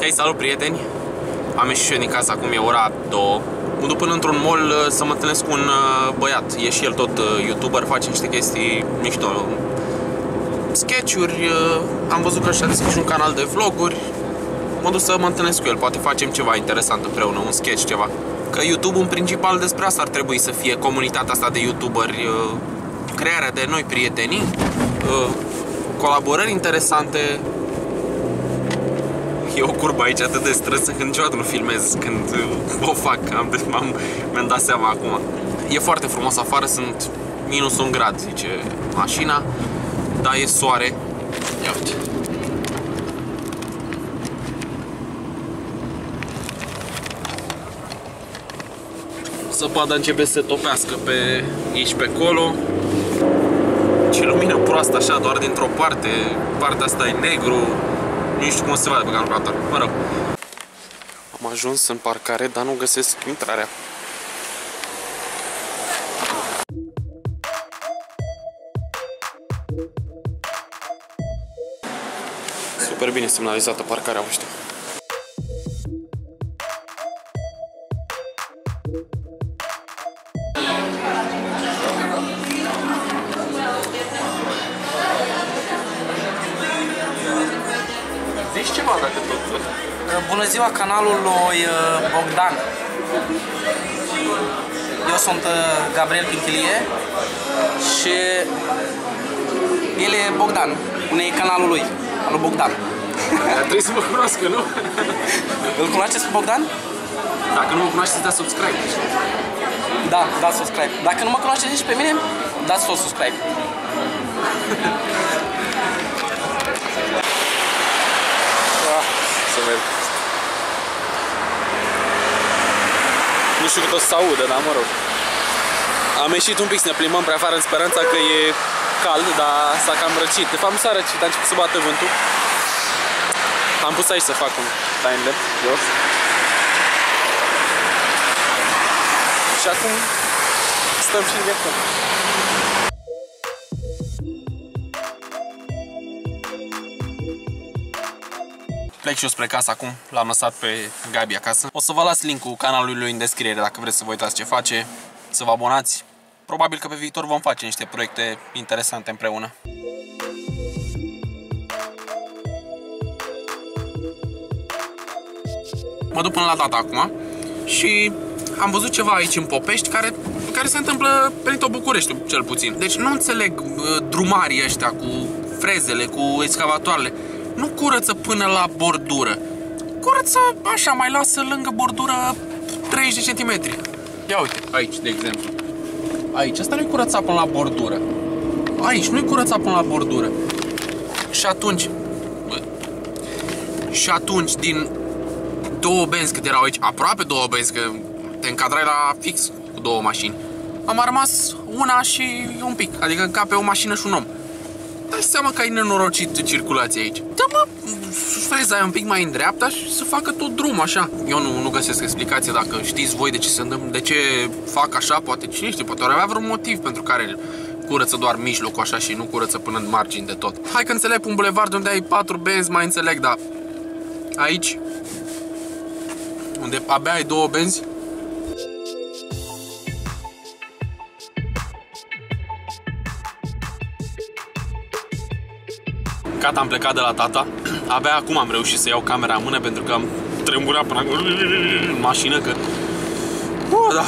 Hei, salut prieteni! Am ieșit și eu din casa, acum e ora 2. Mă duc până într-un mall să mă întâlnesc cu un băiat. E și el tot youtuber, face niște chestii mișto, sketch-uri. Am văzut că și-a deschis un canal de vloguri. Mă duc să mă întâlnesc cu el, poate facem ceva interesant împreună, un sketch, ceva. Că YouTube în principal despre asta ar trebui să fie, comunitatea asta de youtuberi, crearea de noi prietenii, colaborări interesante. E o curbă aici atât de strânsă că niciodată nu filmez când o fac, mi-am dat seama acum. E foarte frumos afară, sunt minus 1 grad, zice mașina, dar e soare. Ia uite. Zăpada începe să se topească pe aici, pe acolo. Ce lumină proastă așa, doar dintr-o parte, partea asta e negru. Nu știu cum se vadă pe calculator, mă rog. Am ajuns în parcare, dar nu găsesc intrarea. Super bine semnalizată parcarea, ăștia. Bună ziua, canalul lui Bogdan. Eu sunt Gabriel Pintilie și el e Bogdan, unde e canalul lui, al lui Bogdan. Trebuie să mă cunoască, nu? Îl cunoașteți pe Bogdan? Dacă nu mă cunoașteți, dați subscribe. Da, dați subscribe. Dacă nu mă cunoașteți nici pe mine, dați tot subscribe. Nu știu cât o să se audă, dar mă rog. Am ieșit un pic să ne plimbăm pe afară în speranța că e cald, dar s-a cam răcit. De fapt nu s-a răcit, a început să bată vântul. Am pus aici să fac un time-lapse, eu. Și acum stăm și înghețăm. Plec și eu spre casa acum, l-am lăsat pe Gabi acasă. O să vă las link-ul canalului lui în descriere dacă vreți să vă uitați ce face, să vă abonați. Probabil că pe viitor vom face niște proiecte interesante împreună. Mă duc până la tata acum și am văzut ceva aici în Popești care se întâmplă pe tot București, cel puțin. Deci nu înțeleg drumarii ăștia cu frezele, cu excavatoarele. Nu curăță până la bordură. Curăță așa, mai lasă lângă bordură 30 de centimetri. Ia uite, aici, de exemplu. Aici, asta nu-i curățat până la bordură. Aici, nu-i curățat până la bordură. Și atunci... Bă. Și atunci, din două benzi cât erau aici, aproape două benzi, că te încadrai la fix cu două mașini. Am rămas una și un pic, adică în cap pe o mașină și un om. Dai seama că ai nenorocit circulația aici. Da, mă, freza aia un pic mai în dreapta și să facă tot drumul așa. Eu nu găsesc explicație, dacă știți voi de ce se întâmplă, de ce fac așa, poate cine știe, poate ar avea vreun motiv pentru care curăță doar mijlocul așa și nu curăță până în margini de tot. Hai că înțeleg un bulevard unde ai 4 benzi, mai înțeleg, dar aici unde abia ai 2 benzi. Gata, am plecat de la tata. Abia acum am reușit să iau camera în mână pentru că am tremurat până în mașină, că da,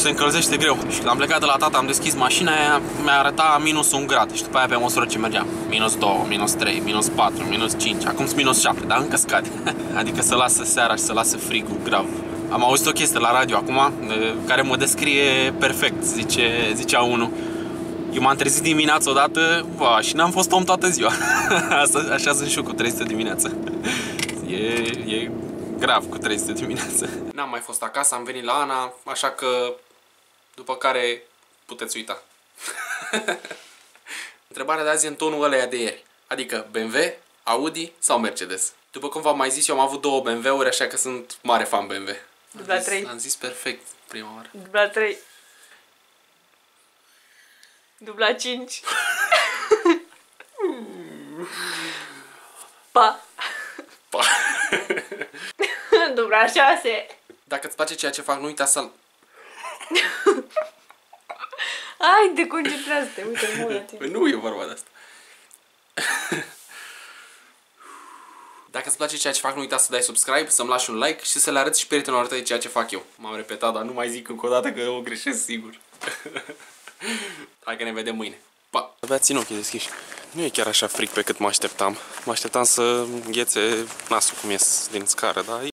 se încălzește greu. Și când am plecat de la tata, am deschis mașina aia, mi-a arătat minus 1 grad și după aia pe măsură ce mergeam, minus 2, minus 3, minus 4, minus 5, acum sunt minus 7, dar încă scade. Adică se lasă seara și se lasă frigul grav. Am auzit o chestie la radio acum care mă descrie perfect, zicea unul. Eu m-am trezit dimineața odată, ba, și n-am fost om toată ziua. Așa sunt și eu cu 300 dimineața. E grav cu 300 dimineața. N-am mai fost acasă, am venit la Ana, așa că după care puteți uita. Întrebarea de azi e în tonul ăla de ieri. Adică BMW, Audi sau Mercedes. După cum v-am mai zis, eu am avut 2 BMW-uri, așa că sunt mare fan BMW. Dubla 3. Am zis perfect prima oară. Dubla 3. Dubla 5. Pa! Pa! Dubra 6! Dacă îți place ceea ce fac, nu uita să-l... Hai, deconcentrează-te, uite-l mult la tine. Nu e vorba de asta. Dacă îți place ceea ce fac, nu uita să dai subscribe, să-mi lași un like și să le arăți și prietenilor tăi ceea ce fac eu. M-am repetat, dar nu mai zic încă o dată că o greșesc sigur. Hai că ne vedem mâine. Pa! Abia țin ochii deschiși. Nu e chiar așa fric pe cât mă așteptam. Mă așteptam să înghețe nasul cum ies din scară, dar...